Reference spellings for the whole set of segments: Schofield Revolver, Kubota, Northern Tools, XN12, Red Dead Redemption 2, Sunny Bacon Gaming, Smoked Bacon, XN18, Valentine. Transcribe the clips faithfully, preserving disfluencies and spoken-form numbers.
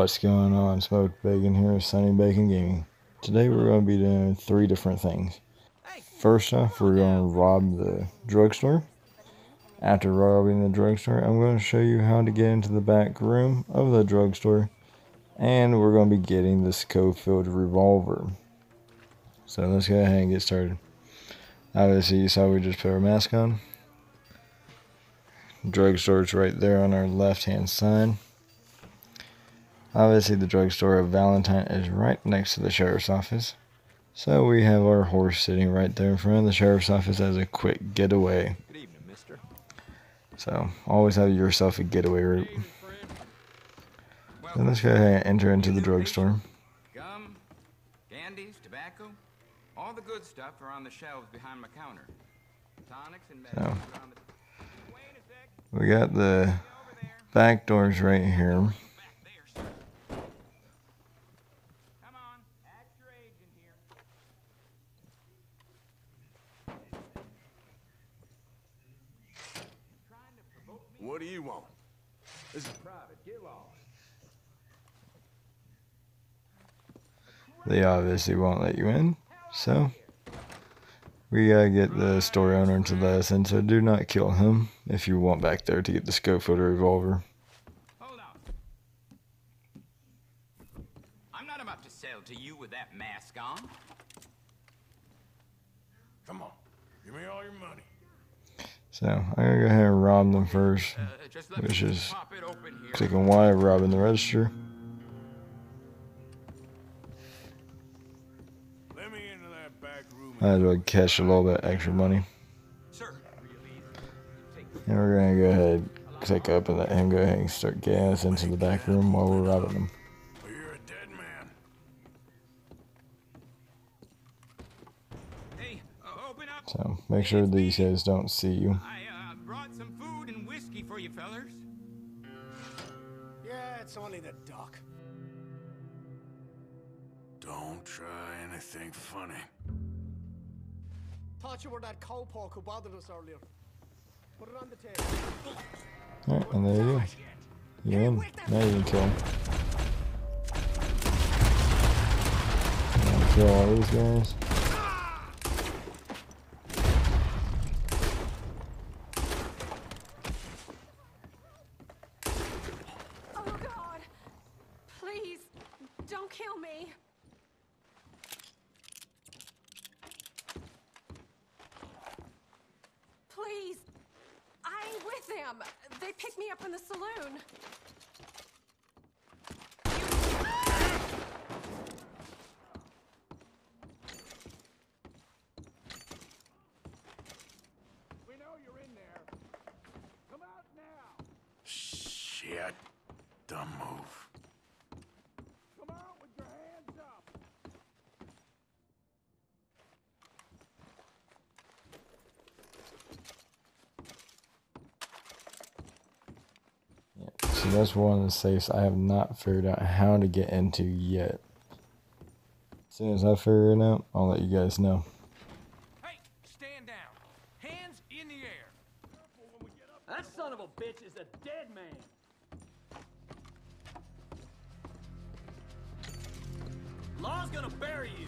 What's going on? Smoked Bacon here, Sunny Bacon Gaming. Today we're going to be doing three different things. First off, we're going to rob the drugstore. After robbing the drugstore, I'm going to show you how to get into the back room of the drugstore. And we're going to be getting the Schofield Revolver. So let's go ahead and get started. Obviously you saw we just put our mask on. Drugstore's right there on our left hand side. Obviously the drugstore of Valentine is right next to the sheriff's office. So we have our horse sitting right there in front of the sheriff's office as a quick getaway. Good evening, mister. So always have yourself a getaway route. Then let's go ahead and enter into the drugstore. Gum, candies, tobacco, all the good stuff are on the shelves behind my counter. Tonics and medicine are on the... We got the back doors right here. What do you want? This is private. Get lost. They obviously won't let you in, so we gotta get the store owner to let us in, so do not kill him if you want back there to get the Schofield Revolver. Hold on. I'm not about to sell to you with that mask on. Come on. Give me all your money. So, I'm going to go ahead and rob them first, uh, which is clicking Y, robbing the register. Let me into that back room. Might as well catch a little bit extra money. Sir. And we're going to go ahead, click up and let him go ahead and start getting us into the back room while we're robbing them. You're a dead man. So, make sure these guys don't see you. I uh, brought some food and whiskey for you fellers. Yeah, it's only the duck. Don't try anything funny. Thought you were that cowpoke who bothered us earlier. Put it on the table. Alright, and there you go. You're in. Now you can kill him. I'll kill all these guys. Please, I'm with them. They picked me up in the saloon. We know you're in there. Come out now. Shit. Dumb move. Come out with your hands up. So that's one of the safes I have not figured out how to get into yet. As soon as I figure it out, I'll let you guys know. Hey, stand down. Hands in the air. That son of a bitch is a dead man. Law's gonna bury you.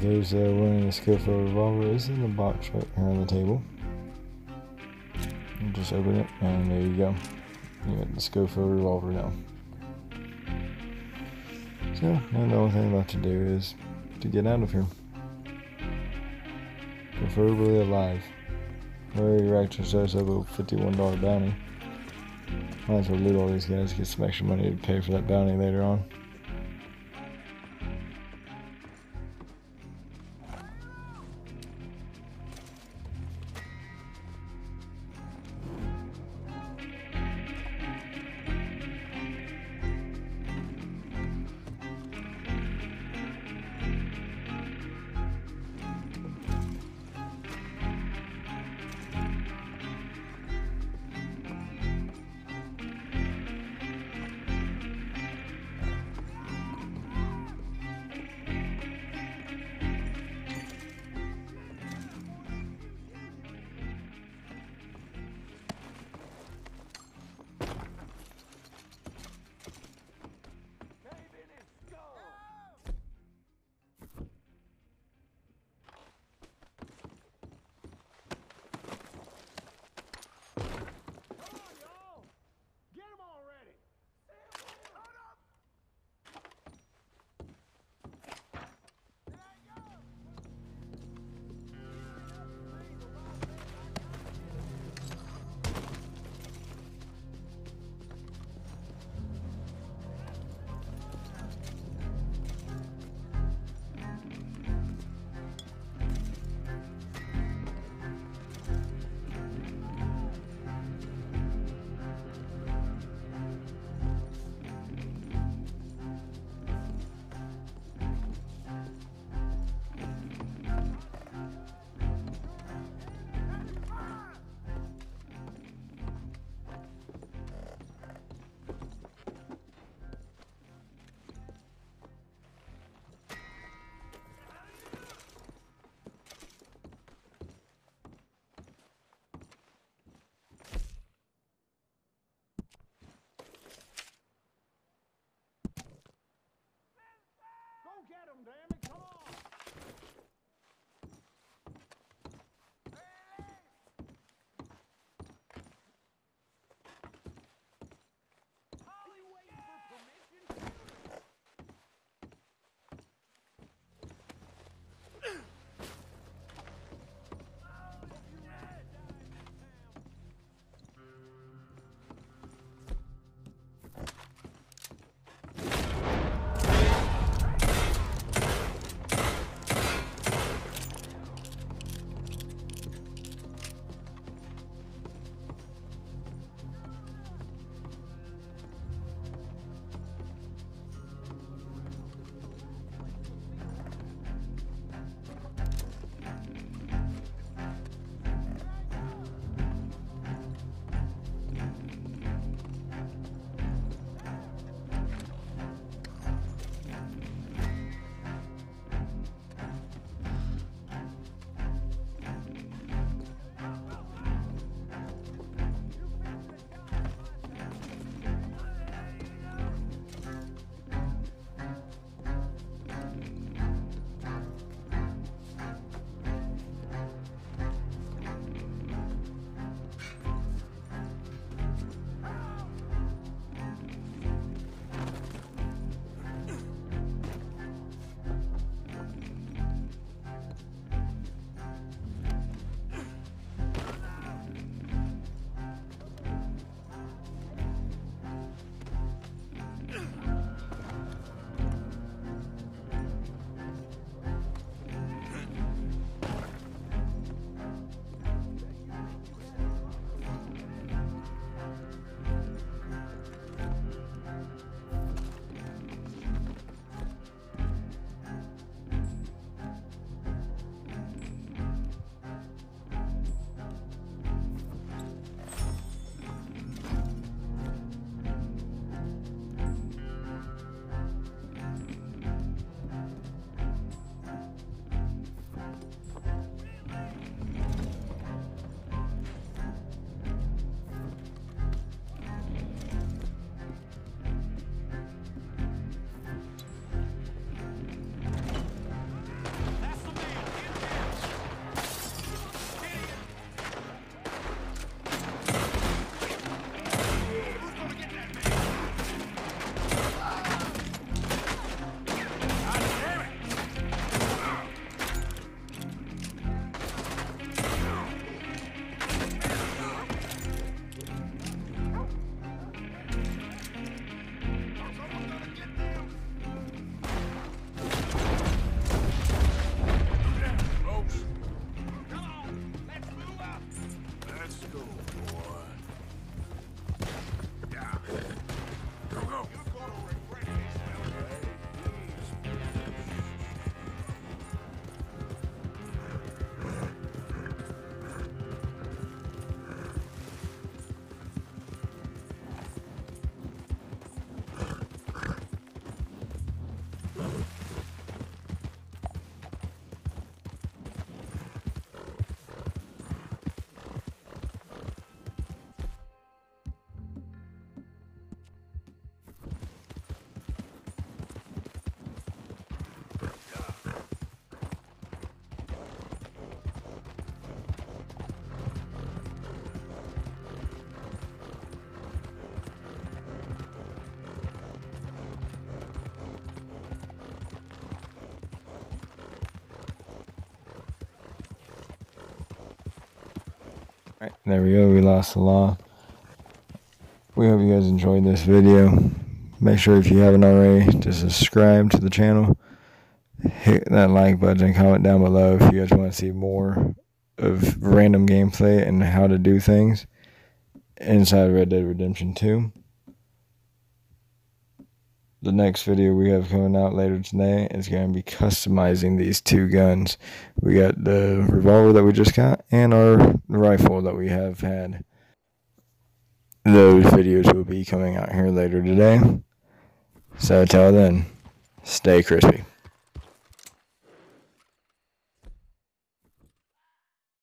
There's uh, one in the Schofield Revolver. It's in the box right here on the table. You just open it, and there you go. You got the Schofield Revolver now. So, now the only thing left to do is to get out of here. Preferably alive. Or you racked yourself up a fifty-one dollar bounty. Might as well loot all these guys, get some extra money to pay for that bounty later on. Come, damn it, come on! Alright, there we go, we lost the law. We hope you guys enjoyed this video. Make sure if you haven't already to subscribe to the channel. Hit that like button and comment down below if you guys want to see more of random gameplay and how to do things inside Red Dead Redemption two. The next video we have coming out later today is going to be customizing these two guns. We got the revolver that we just got and our rifle that we have had. Those videos will be coming out here later today. So till then, stay crispy.